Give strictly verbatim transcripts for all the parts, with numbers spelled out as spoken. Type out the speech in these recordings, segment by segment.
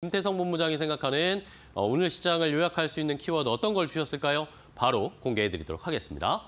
김태성 본부장이 생각하는 오늘 시장을 요약할 수 있는 키워드 어떤 걸 주셨을까요? 바로 공개해드리도록 하겠습니다.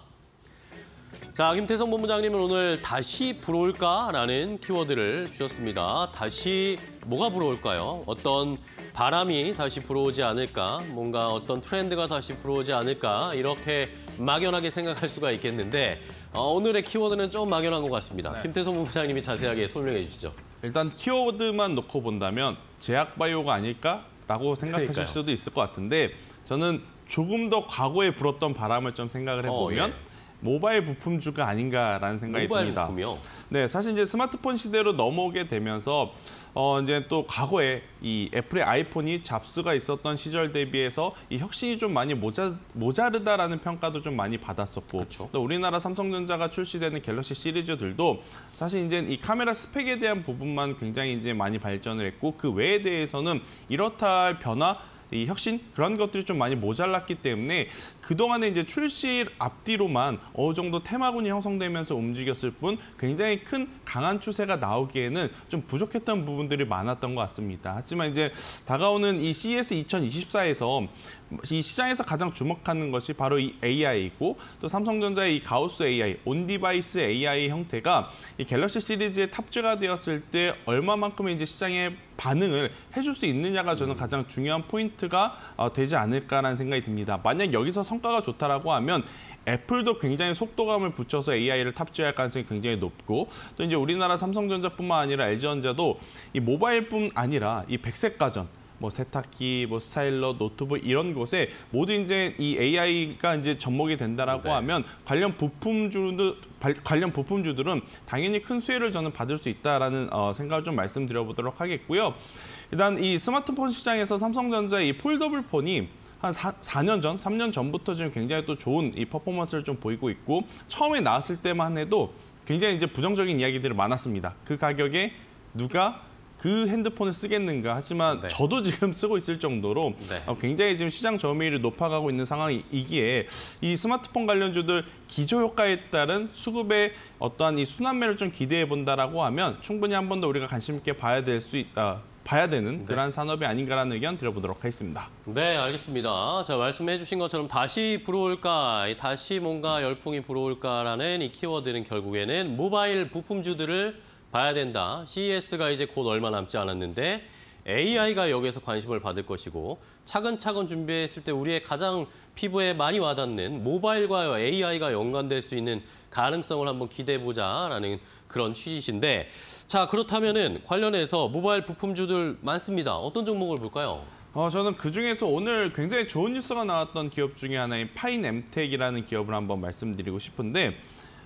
자, 김태성 본부장님은 오늘 다시 불어올까라는 키워드를 주셨습니다. 다시 뭐가 불어올까요? 어떤 바람이 다시 불어오지 않을까? 뭔가 어떤 트렌드가 다시 불어오지 않을까? 이렇게 막연하게 생각할 수가 있겠는데 어, 오늘의 키워드는 좀 막연한 것 같습니다. 네. 김태성 본부장님이 자세하게 설명해 주시죠. 일단 키워드만 놓고 본다면 제약바이오가 아닐까라고 생각하실 그러니까요. 수도 있을 것 같은데 저는 조금 더 과거에 불었던 바람을 좀 생각을 해보면 어, 예. 모바일 부품주가 아닌가라는 생각이 모바일 듭니다. 부품이요? 네, 사실 이제 스마트폰 시대로 넘어오게 되면서 어 이제 또 과거에 이 애플의 아이폰이 잡스가 있었던 시절 대비해서 이 혁신이 좀 많이 모자 모자르다라는 평가도 좀 많이 받았었고 그쵸. 또 우리나라 삼성전자가 출시되는 갤럭시 시리즈들도 사실 이제 이 카메라 스펙에 대한 부분만 굉장히 이제 많이 발전을 했고 그 외에 대해서는 이렇다 할 변화 이 혁신 그런 것들이 좀 많이 모자랐기 때문에 그동안에 이제 출시 앞뒤로만 어느 정도 테마군이 형성되면서 움직였을 뿐 굉장히 큰 강한 추세가 나오기에는 좀 부족했던 부분들이 많았던 것 같습니다. 하지만 이제 다가오는 이 씨이에스 이천이십사에서 이 시장에서 가장 주목하는 것이 바로 이 에이아이이고 또 삼성전자의 이 가우스 에이아이, 온디바이스 에이아이 형태가 이 갤럭시 시리즈에 탑재가 되었을 때 얼마만큼의 이제 시장에 반응을 해줄 수 있느냐가 저는 가장 중요한 포인트가 되지 않을까라는 생각이 듭니다. 만약 여기서 성과가 좋다라고 하면 애플도 굉장히 속도감을 붙여서 에이아이를 탑재할 가능성이 굉장히 높고 또 이제 우리나라 삼성전자뿐만 아니라 엘지전자도 이 모바일뿐 아니라 이 백색 가전 뭐 세탁기, 뭐 스타일러, 노트북 이런 곳에 모두 이제 이 에이아이가 이제 접목이 된다라고 네. 하면 관련 부품주도 관련 부품주들은 당연히 큰 수혜를 저는 받을 수 있다라는 어, 생각을 좀 말씀드려보도록 하겠고요. 일단 이 스마트폰 시장에서 삼성전자의 이 폴더블 폰이 한 사 년 전, 삼 년 전부터 지금 굉장히 또 좋은 이 퍼포먼스를 좀 보이고 있고 처음에 나왔을 때만 해도 굉장히 이제 부정적인 이야기들이 많았습니다. 그 가격에 누가 그 핸드폰을 쓰겠는가 하지만 네. 저도 지금 쓰고 있을 정도로 네. 굉장히 지금 시장 점유율이 높아가고 있는 상황이기에 이 스마트폰 관련주들 기저효과에 따른 수급의 어떠한 이 순환매를 좀 기대해 본다라고 하면 충분히 한 번 더 우리가 관심 있게 봐야 될 수 있다. 봐야 되는 그런 네. 산업이 아닌가라는 의견 드려보도록 하겠습니다. 네, 알겠습니다. 자, 말씀해 주신 것처럼 다시 불어올까, 다시 뭔가 열풍이 불어올까라는 이 키워드는 결국에는 모바일 부품주들을 봐야 된다. 씨이에스가 이제 곧 얼마 남지 않았는데 에이아이가 여기에서 관심을 받을 것이고 차근차근 준비했을 때 우리의 가장 피부에 많이 와닿는 모바일과 에이아이가 연관될 수 있는 가능성을 한번 기대해보자라는 그런 취지신데 자 그렇다면은 관련해서 모바일 부품주들 많습니다. 어떤 종목을 볼까요? 어, 저는 그중에서 오늘 굉장히 좋은 뉴스가 나왔던 기업 중에 하나인 파인엠텍이라는 기업을 한번 말씀드리고 싶은데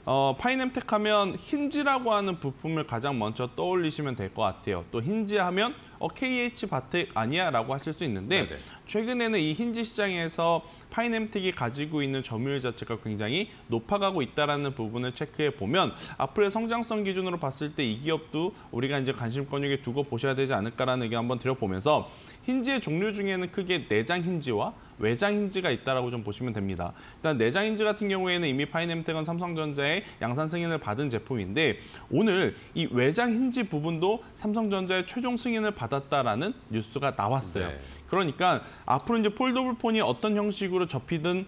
어, 파인엠텍 하면 힌지라고 하는 부품을 가장 먼저 떠올리시면 될 것 같아요. 또 힌지 하면 어, 케이에이치바텍 아니야? 라고 하실 수 있는데 네네. 최근에는 이 힌지 시장에서 파인엠텍이 가지고 있는 점유율 자체가 굉장히 높아가고 있다는 부분을 체크해보면 앞으로의 성장성 기준으로 봤을 때 이 기업도 우리가 이제 관심권역에 두고 보셔야 되지 않을까라는 의견 한번 드려보면서 힌지의 종류 중에는 크게 내장 힌지와 외장 힌지가 있다라고 좀 보시면 됩니다. 일단 내장 힌지 같은 경우에는 이미 파인엠텍은 삼성전자의 양산 승인을 받은 제품인데 오늘 이 외장 힌지 부분도 삼성전자의 최종 승인을 받았다라는 뉴스가 나왔어요. 네. 그러니까 앞으로 이제 폴더블 폰이 어떤 형식으로 접히든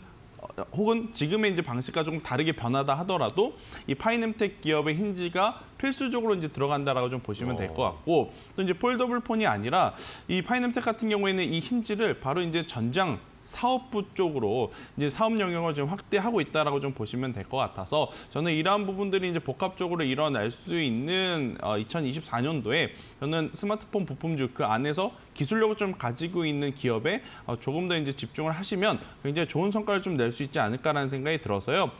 혹은 지금의 이제 방식과 조금 다르게 변하다 하더라도 이 파인엠텍 기업의 힌지가 필수적으로 이제 들어간다라고 좀 보시면 될 것 같고 또 이제 폴더블 폰이 아니라 이 파인엠텍 같은 경우에는 이 힌지를 바로 이제 전장 사업부 쪽으로 이제 사업 영역을 지금 확대하고 있다라고 좀 보시면 될 것 같아서 저는 이러한 부분들이 이제 복합적으로 일어날 수 있는 어, 이천이십사 년도에 저는 스마트폰 부품주 그 안에서 기술력을 좀 가지고 있는 기업에 어, 조금 더 이제 집중을 하시면 굉장히 좋은 성과를 좀 낼 수 있지 않을까라는 생각이 들어서요.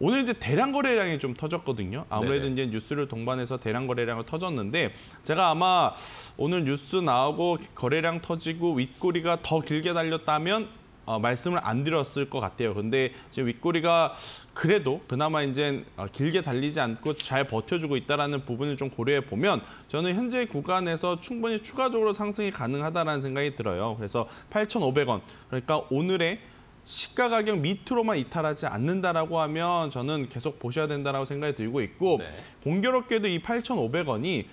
오늘 이제 대량 거래량이 좀 터졌거든요. 아무래도 네네. 이제 뉴스를 동반해서 대량 거래량을 터졌는데 제가 아마 오늘 뉴스 나오고 거래량 터지고 윗꼬리가 더 길게 달렸다면. 어, 말씀을 안 드렸을 것 같아요. 근데 지금 윗꼬리가 그래도 그나마 이제 길게 달리지 않고 잘 버텨주고 있다라는 부분을 좀 고려해 보면 저는 현재 구간에서 충분히 추가적으로 상승이 가능하다라는 생각이 들어요. 그래서 팔천오백 원 그러니까 오늘의 시가 가격 밑으로만 이탈하지 않는다라고 하면 저는 계속 보셔야 된다라고 생각이 들고 있고 네. 공교롭게도 이 팔천오백 원이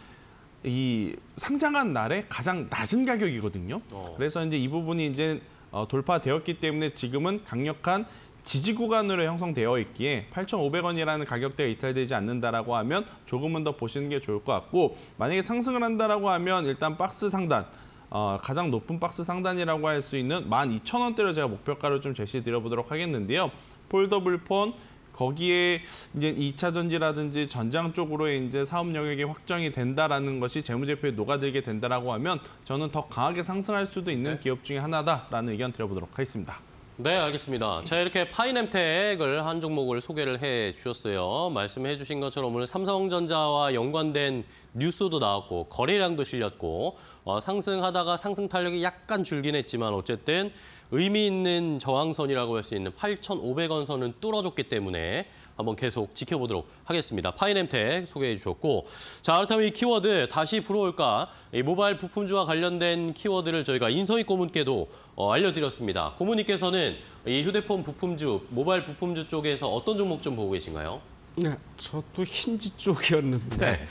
이 상장한 날에 가장 낮은 가격이거든요. 어. 그래서 이제 이 부분이 이제 어, 돌파되었기 때문에 지금은 강력한 지지 구간으로 형성되어 있기에 팔천오백 원이라는 가격대가 이탈되지 않는다라고 하면 조금은 더 보시는 게 좋을 것 같고, 만약에 상승을 한다라고 하면 일단 박스 상단, 어, 가장 높은 박스 상단이라고 할 수 있는 만 이천 원대로 제가 목표가를 좀 제시드려보도록 하겠는데요. 폴더블폰, 거기에 이제 이 차 전지라든지 전장 쪽으로 이제 사업 영역이 확정이 된다라는 것이 재무제표에 녹아들게 된다라고 하면 저는 더 강하게 상승할 수도 있는 네. 기업 중에 하나다라는 의견 드려보도록 하겠습니다. 네, 알겠습니다. 자, 이렇게 파인엠텍을 한 종목을 소개를 해 주셨어요. 말씀해 주신 것처럼 오늘 삼성전자와 연관된 뉴스도 나왔고 거래량도 실렸고 어, 상승하다가 상승 탄력이 약간 줄긴 했지만 어쨌든 의미 있는 저항선이라고 할 수 있는 팔천오백 원 선은 뚫어줬기 때문에 한번 계속 지켜보도록 하겠습니다. 파인엠텍 소개해 주셨고, 자, 그렇다면 이 키워드 다시 불어올까, 이 모바일 부품주와 관련된 키워드를 저희가 인서희 고문께도 어, 알려드렸습니다. 고문님께서는 이 휴대폰 부품주, 모바일 부품주 쪽에서 어떤 종목 좀 보고 계신가요? 네, 저도 힌지 쪽이었는데 네.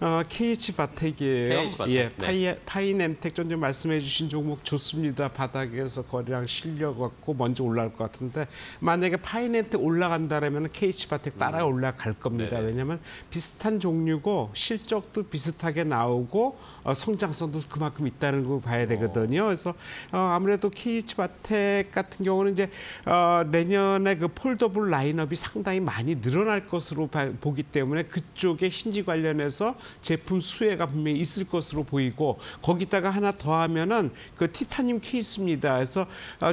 어, 케이치바텍이에요. 케이치 바텍. 예, 파이, 네. 파인엠텍 전에 말씀해 주신 종목 좋습니다. 바닥에서 거래량 실려갖고 먼저 올라올 것 같은데, 만약에 파인엠텍 올라간다라면 케이치바텍 따라 음. 올라갈 겁니다. 네네. 왜냐하면 비슷한 종류고 실적도 비슷하게 나오고 어, 성장성도 그만큼 있다는 거 봐야 되거든요. 그래서 어, 아무래도 케이치바텍 같은 경우는 이제 어, 내년에 그 폴더블 라인업이 상당히 많이 늘어날 것으로 봐, 보기 때문에 그쪽에 힌지 관련해서 제품 수혜가 분명히 있을 것으로 보이고, 거기다가 하나 더하면은 그 티타늄 케이스입니다. 그래서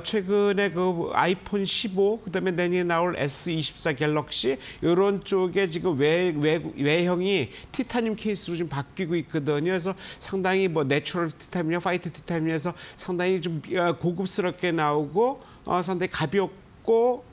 최근에 그 아이폰 십오, 그다음에 내년에 나올 에스 이십사 갤럭시 이런 쪽에 지금 외, 외, 외형이 티타늄 케이스로 지금 바뀌고 있거든요. 그래서 상당히 뭐 내추럴 티타늄이나 파이트 티타늄에서 상당히 좀 고급스럽게 나오고 어, 상당히 가볍고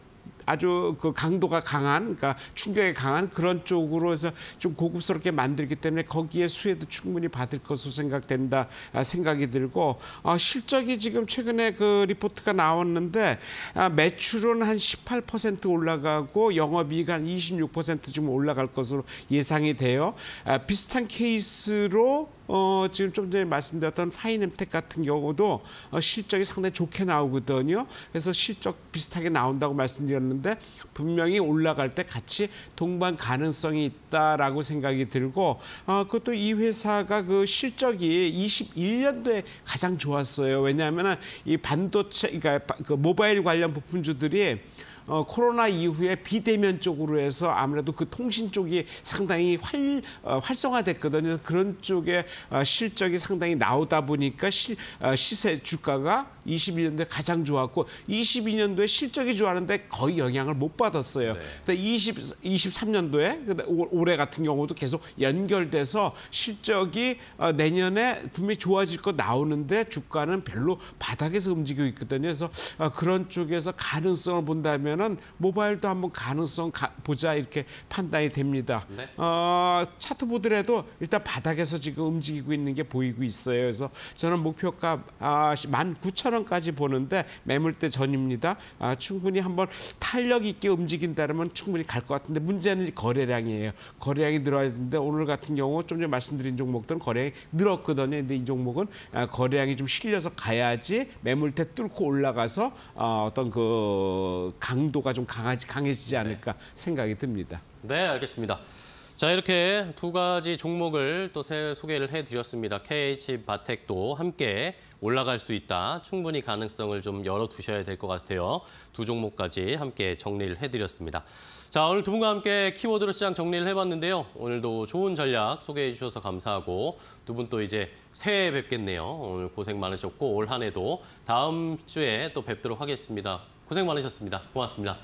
아주 그 강도가 강한, 그러니까 충격이 강한 그런 쪽으로 해서 좀 고급스럽게 만들기 때문에 거기에 수혜도 충분히 받을 것으로 생각된다 생각이 들고, 어, 실적이 지금 최근에 그 리포트가 나왔는데 아, 매출은 한 십팔 퍼센트 올라가고 영업이익 한 이십육 퍼센트 좀 올라갈 것으로 예상이 돼요. 아, 비슷한 케이스로 어, 지금 좀 전에 말씀드렸던 파인엠텍 같은 경우도 어, 실적이 상당히 좋게 나오거든요. 그래서 실적 비슷하게 나온다고 말씀드렸는데 분명히 올라갈 때 같이 동반 가능성이 있다라고 생각이 들고, 어, 그것도 이 회사가 그 실적이 이십일 년도에 가장 좋았어요. 왜냐하면 이 반도체, 그러니까 그 모바일 관련 부품주들이 어, 코로나 이후에 비대면 쪽으로 해서 아무래도 그 통신 쪽이 상당히 활, 어, 활성화됐거든요. 그런 쪽에 어, 실적이 상당히 나오다 보니까 시, 어, 시세 주가가 이십일 년도에 가장 좋았고 이십이 년도에 실적이 좋았는데 거의 영향을 못 받았어요. 네. 근데 이십, 이십삼 년도에 올해 같은 경우도 계속 연결돼서 실적이 어, 내년에 분명히 좋아질 거 나오는데 주가는 별로 바닥에서 움직이고 있거든요. 그래서 어, 그런 쪽에서 가능성을 본다면 모바일도 한번 가능성 가, 보자 이렇게 판단이 됩니다. 네. 어, 차트 보더라도 일단 바닥에서 지금 움직이고 있는 게 보이고 있어요. 그래서 저는 목표가 아, 만 구천 원까지 보는데 매물대 전입니다. 아, 충분히 한번 탄력 있게 움직인다면 충분히 갈 것 같은데 문제는 거래량이에요. 거래량이 늘어야 되는데 오늘 같은 경우 좀 전에 말씀드린 종목들은 거래량이 늘었거든요. 근데 이 종목은 아, 거래량이 좀 실려서 가야지 매물대 뚫고 올라가서 아, 어떤 그 강 강도가 좀 강하지, 강해지지 않을까 네. 생각이 듭니다. 네, 알겠습니다. 자, 이렇게 두 가지 종목을 또 새 소개를 해드렸습니다. 케이치 바텍도 함께 올라갈 수 있다. 충분히 가능성을 좀 열어두셔야 될 것 같아요. 두 종목까지 함께 정리를 해드렸습니다. 자, 오늘 두 분과 함께 키워드로 시장 정리를 해봤는데요. 오늘도 좋은 전략 소개해 주셔서 감사하고, 두 분 또 이제 새해에 뵙겠네요. 오늘 고생 많으셨고 올 한 해도 다음 주에 또 뵙도록 하겠습니다. 고생 많으셨습니다. 고맙습니다.